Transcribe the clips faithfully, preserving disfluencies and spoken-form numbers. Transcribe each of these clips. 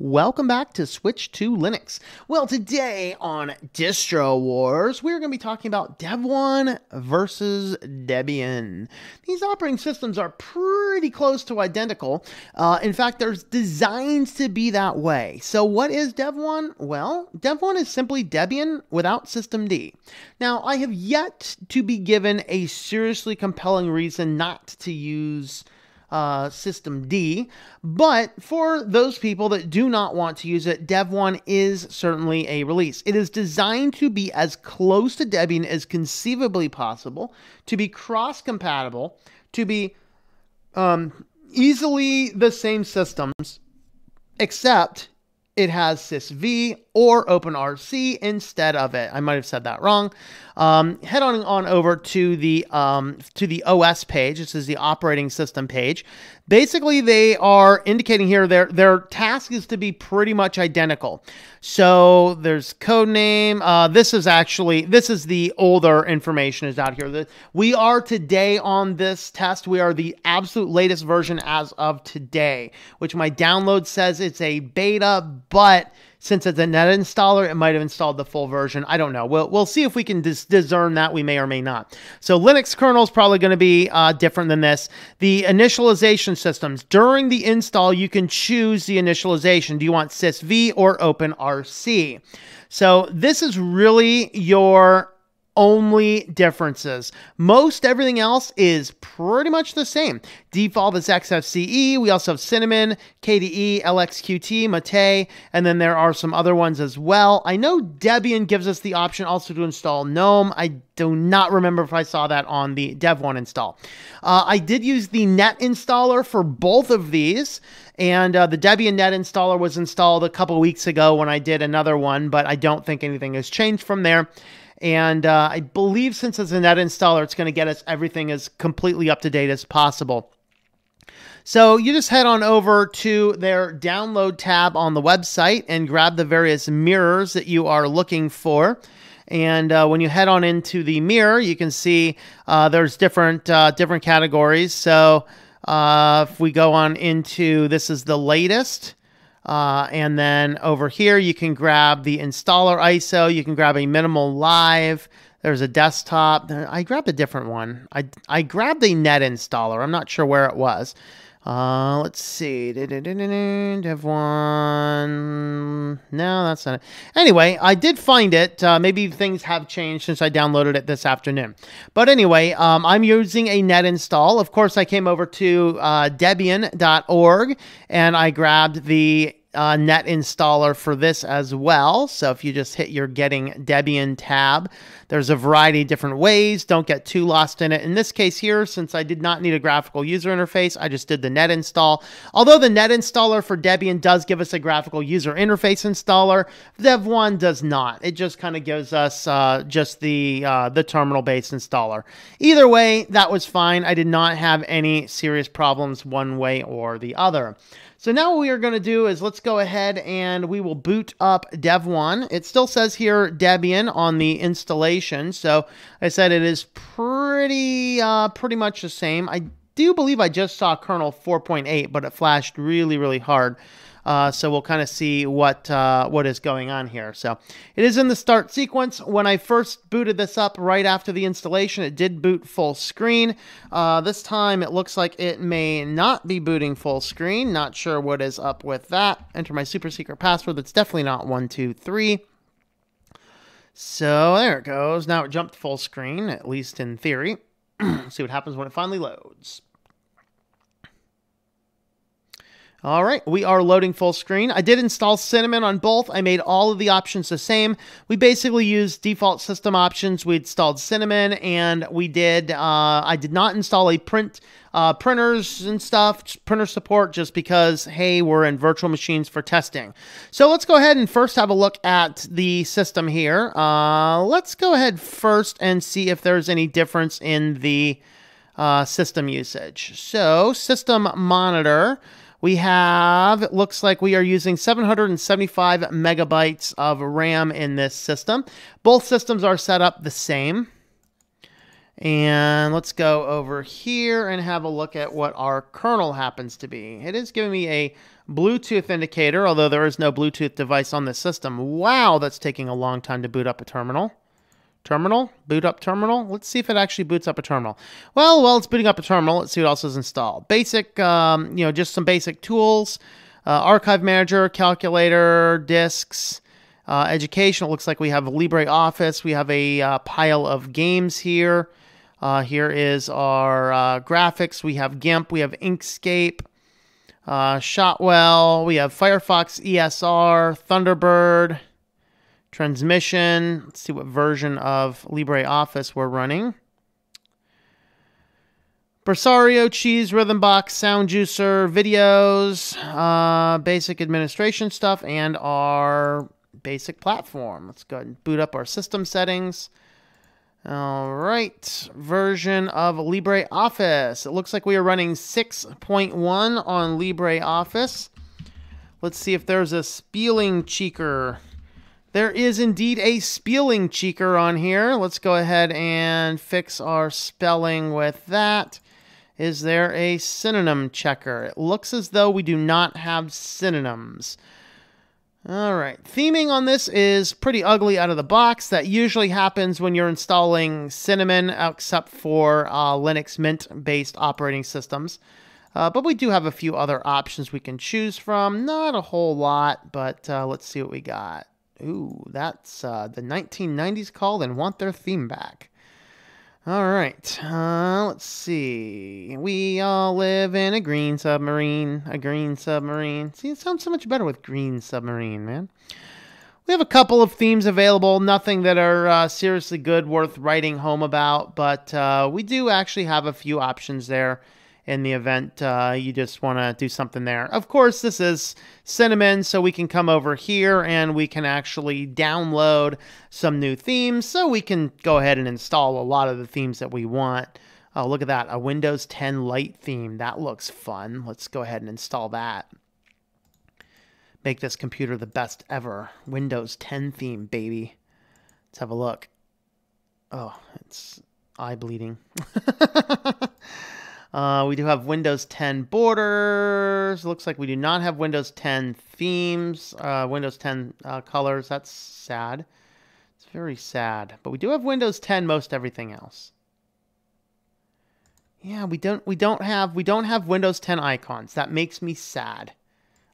Welcome back to Switch to Linux. Well, today on Distro Wars, we're going to be talking about Devuan versus Debian. These operating systems are pretty close to identical. Uh, in fact, there's designs to be that way. So what is Devuan? Well, Devuan is simply Debian without systemd. Now, I have yet to be given a seriously compelling reason not to use Uh, systemd, but for those people that do not want to use it, Devuan is certainly a release. It is designed to be as close to Debian as conceivably possible, to be cross-compatible, to be um, easily the same systems, except it has sysv or OpenRC instead of it. I might have said that wrong. Um, head on, on over to the um, to the O S page. This is the operating system page. Basically, they are indicating here their their task is to be pretty much identical. So there's code name. Uh, this is actually this is the older information is out here. The, we are today on this test. We are the absolute latest version as of today, which my download says it's a beta. But since it's a net installer, it might have installed the full version. I don't know. We'll, we'll see if we can dis discern that. We may or may not. So Linux kernel is probably going to be uh, different than this. The initialization systems. During the install, you can choose the initialization. Do you want sysv or OpenRC? So this is really your only differences. Most everything else is pretty much the same. Default is X F C E. We also have Cinnamon, K D E, L X Q T, Mate, and then there are some other ones as well. I know Debian gives us the option also to install GNOME. I do not remember if I saw that on the Devuan install. Uh, I did use the net installer for both of these, and uh, the Debian net installer was installed a couple weeks ago when I did another one, but I don't think anything has changed from there. And uh, I believe since it's a net installer, it's going to get us everything as completely up to date as possible. So you just head on over to their download tab on the website and grab the various mirrors that you are looking for. And uh, when you head on into the mirror, you can see uh, there's different, uh, different categories. So uh, if we go on into, this is the latest. Uh, and then over here, you can grab the installer I S O. You can grab a minimal live. There's a desktop. I grabbed a different one. I, I grabbed a net installer. I'm not sure where it was. Uh, let's see. Devuan. No, that's not it. Anyway, I did find it. Uh, maybe things have changed since I downloaded it this afternoon. But anyway, um, I'm using a net install. Of course, I came over to uh, Debian dot org and I grabbed the Uh, net installer for this as well. So if you just hit your Getting Debian tab, there's a variety of different ways. Don't get too lost in it. In this case here, since I did not need a graphical user interface, I just did the net install. Although the net installer for Debian does give us a graphical user interface installer, Devuan does not. It just kind of gives us uh, just the, uh, the terminal-based installer. Either way, that was fine. I did not have any serious problems one way or the other. So now what we are going to do is let's go ahead and we will boot up Devuan. It still says here Debian on the installation. So I said it is pretty uh, pretty much the same. I do believe I just saw kernel four point eight, but it flashed really, really hard. Uh, so we'll kind of see what uh, what is going on here. So it is in the start sequence. When I first booted this up right after the installation, it did boot full screen. Uh, this time it looks like it may not be booting full screen. Not sure what is up with that. Enter my super secret password. That's definitely not one, two, three. So there it goes. Now it jumped full screen, at least in theory. See what happens when it finally loads. All right, we are loading full screen. I did install Cinnamon on both. I made all of the options the same. We basically used default system options. We installed Cinnamon, and we did. Uh, I did not install a print uh, printers and stuff, printer support, just because hey, we're in virtual machines for testing. So let's go ahead and first have a look at the system here. Uh, let's go ahead first and see if there's any difference in the uh, system usage. So system monitor. We have, it looks like we are using seven hundred seventy-five megabytes of RAM in this system. Both systems are set up the same. And let's go over here and have a look at what our kernel happens to be. It is giving me a Bluetooth indicator, although there is no Bluetooth device on this system. Wow, that's taking a long time to boot up a terminal. Terminal? Boot up terminal? Let's see if it actually boots up a terminal. Well, while it's booting up a terminal, let's see what else is installed. Basic, um, you know, just some basic tools. Uh, archive manager, calculator, disks, uh, educational. It looks like we have LibreOffice. We have a uh, pile of games here. Uh, here is our uh, graphics. We have GIMP. We have Inkscape. Uh, Shotwell. We have Firefox, E S R, Thunderbird. Transmission. Let's see what version of LibreOffice we're running. Bersario, Cheese, Rhythm Box, Sound Juicer, videos, uh, basic administration stuff, and our basic platform. Let's go ahead and boot up our system settings. All right, version of LibreOffice. It looks like we are running six point one on LibreOffice. Let's see if there's a spieling cheeker. There is indeed a spelling cheeker on here. Let's go ahead and fix our spelling with that. Is there a synonym checker? It looks as though we do not have synonyms. All right. Theming on this is pretty ugly out of the box. That usually happens when you're installing Cinnamon, except for uh, Linux Mint-based operating systems. Uh, but we do have a few other options we can choose from. Not a whole lot, but uh, let's see what we got. Ooh, that's uh, the nineteen nineties called and want their theme back. All right, uh, let's see. We all live in a green submarine, a green submarine. See, it sounds so much better with green submarine, man. We have a couple of themes available, nothing that are uh, seriously good, worth writing home about, but uh, we do actually have a few options there in the event uh, you just want to do something there. Of course, this is Cinnamon, so we can come over here and we can actually download some new themes. So we can go ahead and install a lot of the themes that we want. Oh, look at that, a Windows ten Lite theme. That looks fun. Let's go ahead and install that. Make this computer the best ever. Windows ten theme, baby. Let's have a look. Oh, it's eye bleeding. Uh, we do have Windows ten borders. Looks like we do not have Windows ten themes, uh, Windows ten uh, colors. That's sad. It's very sad. But we do have Windows ten most everything else. Yeah, we don't. We don't have. We don't have Windows ten icons. That makes me sad.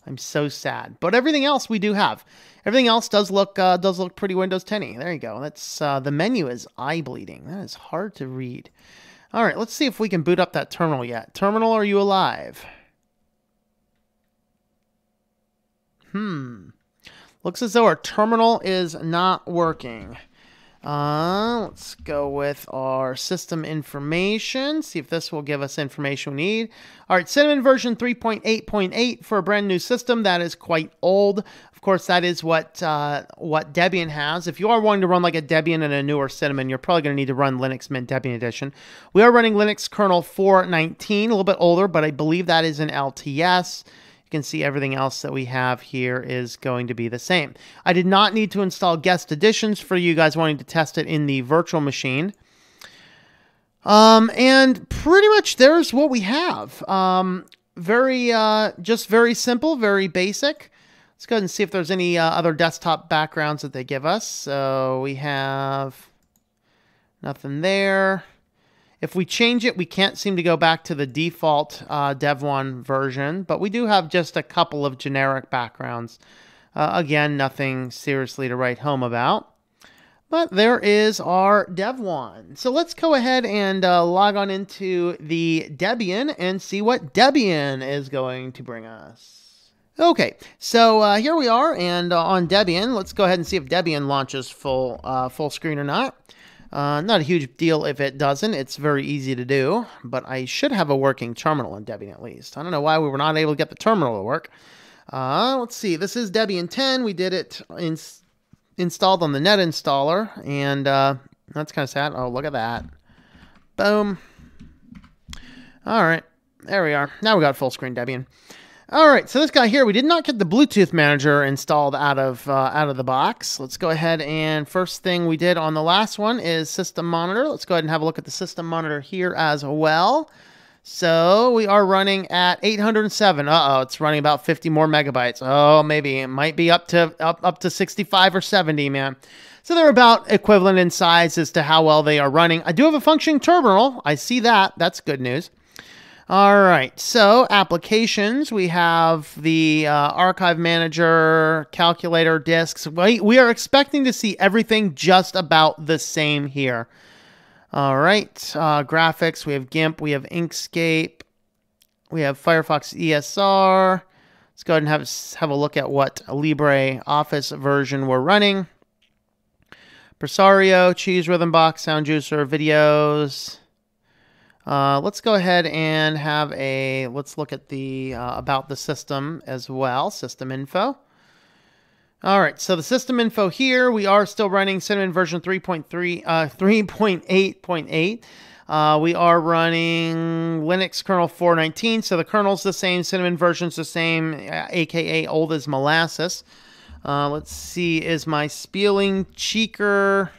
I'm so sad. But everything else we do have. Everything else does look uh, does look pretty Windows ten-y. There you go. That's uh, the menu is eye bleeding. That is hard to read. All right, let's see if we can boot up that terminal yet. Terminal, are you alive? Hmm. Looks as though our terminal is not working. Uh, let's go with our system information. See if this will give us information we need. All right, Cinnamon version three point eight point eight for a brand new system. That is quite old. Of course, that is what uh, what Debian has. If you are wanting to run like a Debian and a newer Cinnamon, you're probably going to need to run Linux Mint Debian Edition. We are running Linux kernel four point nineteen, a little bit older, but I believe that is in L T S. Can see everything else that we have here is going to be the same. I did not need to install guest editions for you guys wanting to test it in the virtual machine. Um, and pretty much there's what we have. Um, very, uh, just very simple, very basic. Let's go ahead and see if there's any uh, other desktop backgrounds that they give us. So we have nothing there. If we change it, we can't seem to go back to the default uh, Devuan version, but we do have just a couple of generic backgrounds. Uh, again, nothing seriously to write home about, but there is our Devuan. So let's go ahead and uh, log on into the Debian and see what Debian is going to bring us. Okay, so uh, here we are, and uh, on Debian, let's go ahead and see if Debian launches full, uh, full screen or not. Uh, not a huge deal if it doesn't. It's very easy to do, but I should have a working terminal in Debian at least. I don't know why we were not able to get the terminal to work. Uh, let's see. This is Debian ten. We did it in installed on the net installer, and uh, that's kind of sad. Oh, look at that. Boom. All right. There we are. Now we got full screen Debian. All right, so this guy here, we did not get the Bluetooth manager installed out of uh, out of the box. Let's go ahead and first thing we did on the last one is system monitor. Let's go ahead and have a look at the system monitor here as well. So we are running at eight hundred seven. Uh-oh, it's running about fifty more megabytes. Oh, maybe it might be up to up, up to sixty-five or seventy, man. So they're about equivalent in size as to how well they are running. I do have a functioning terminal. I see that. That's good news. All right, so applications. We have the uh, archive manager, calculator, disks. We, we are expecting to see everything just about the same here. All right, uh, graphics, we have GIMP, we have Inkscape, we have Firefox E S R. Let's go ahead and have, have a look at what LibreOffice version we're running. Presario, Cheese, Rhythm Box, Sound Juicer, videos. Uh, let's go ahead and have a, let's look at the, uh, about the system as well, system info. All right, so the system info here, we are still running Cinnamon version three point three, uh, three point eight point eight. Uh, we are running Linux kernel four nineteen, so the kernel's the same, Cinnamon version's the same, uh, A K A old as molasses. Uh, let's see, is my Spieling Cheeker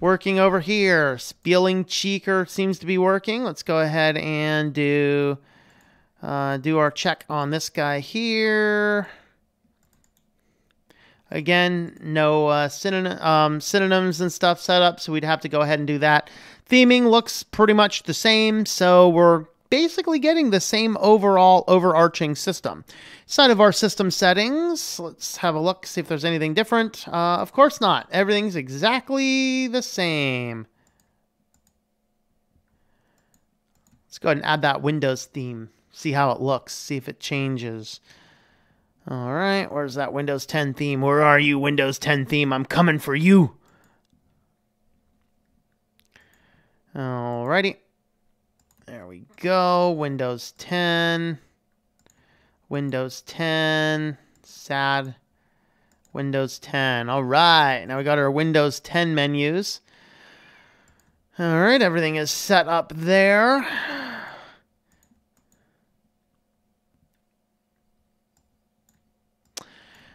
working over here? Spieling Cheeker seems to be working. Let's go ahead and do, uh, do our check on this guy here. Again, no uh, synonym, um, synonyms and stuff set up, so we'd have to go ahead and do that. Theming looks pretty much the same, so we're basically getting the same overall overarching system. Inside of our system settings, let's have a look, see if there's anything different. Uh, of course not. Everything's exactly the same. Let's go ahead and add that Windows theme, see how it looks, see if it changes. All right, where's that Windows ten theme? Where are you, Windows ten theme? I'm coming for you. All righty. There we go. Windows ten. Windows ten. Sad. Windows ten. All right. Now we got our Windows ten menus. All right, everything is set up there.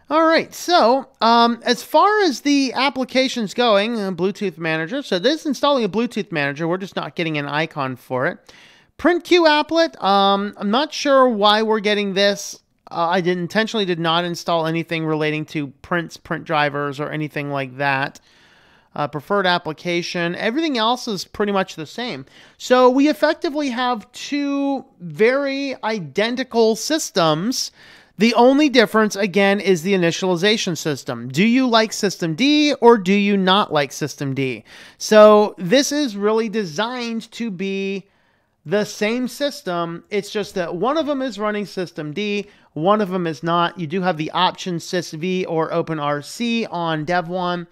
All right, so um, as far as the application's going, uh, Bluetooth manager. So this is installing a Bluetooth manager. We're just not getting an icon for it. PrintQ applet. Um, I'm not sure why we're getting this. Uh, I did, intentionally did not install anything relating to prints, print drivers, or anything like that. Uh, preferred application. Everything else is pretty much the same. So we effectively have two very identical systems. The only difference, again, is the initialization system. Do you like systemd or do you not like systemd? So this is really designed to be the same system. It's just that one of them is running systemd, one of them is not. You do have the option sysv or openrc on Devuan.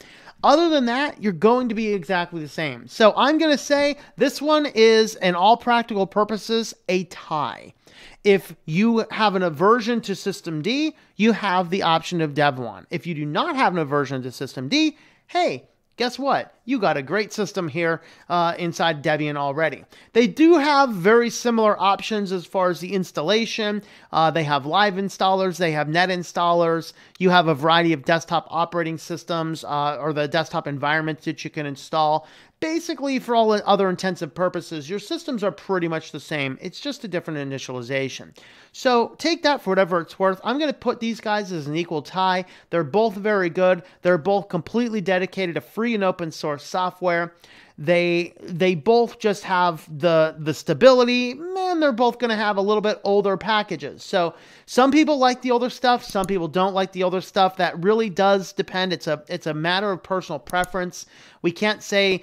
Other than that, you're going to be exactly the same. So I'm going to say this one is, in all practical purposes, a tie. If you have an aversion to systemd, you have the option of Devuan. If you do not have an aversion to systemd, hey, guess what? You got a great system here uh, inside Debian already. They do have very similar options as far as the installation. Uh, they have live installers. They have net installers. You have a variety of desktop operating systems uh, or the desktop environments that you can install. Basically, for all other intents and purposes, your systems are pretty much the same. It's just a different initialization. So take that for whatever it's worth. I'm going to put these guys as an equal tie. They're both very good. They're both completely dedicated to free and open source software. They they both just have the the stability. Man, they're both going to have a little bit older packages. So some people like the older stuff. Some people don't like the older stuff. That really does depend. It's a it's a matter of personal preference. We can't say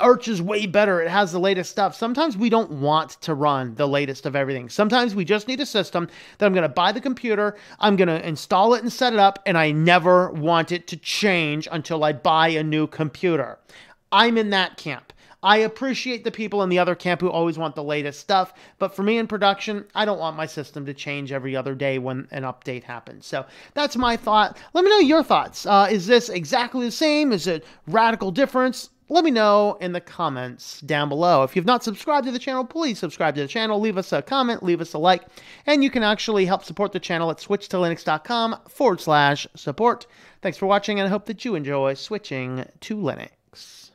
Arch is way better. It has the latest stuff. Sometimes we don't want to run the latest of everything. Sometimes we just need a system that I'm going to buy the computer. I'm going to install it and set it up, and I never want it to change until I buy a new computer. I'm in that camp. I appreciate the people in the other camp who always want the latest stuff, but for me in production, I don't want my system to change every other day when an update happens. So that's my thought. Let me know your thoughts. Uh, is this exactly the same? Is it radical difference? let me know in the comments down below. If you've not subscribed to the channel, please subscribe to the channel. Leave us a comment, leave us a like, and you can actually help support the channel at switchtolinux.com forward slash support. Thanks for watching, and I hope that you enjoy switching to Linux.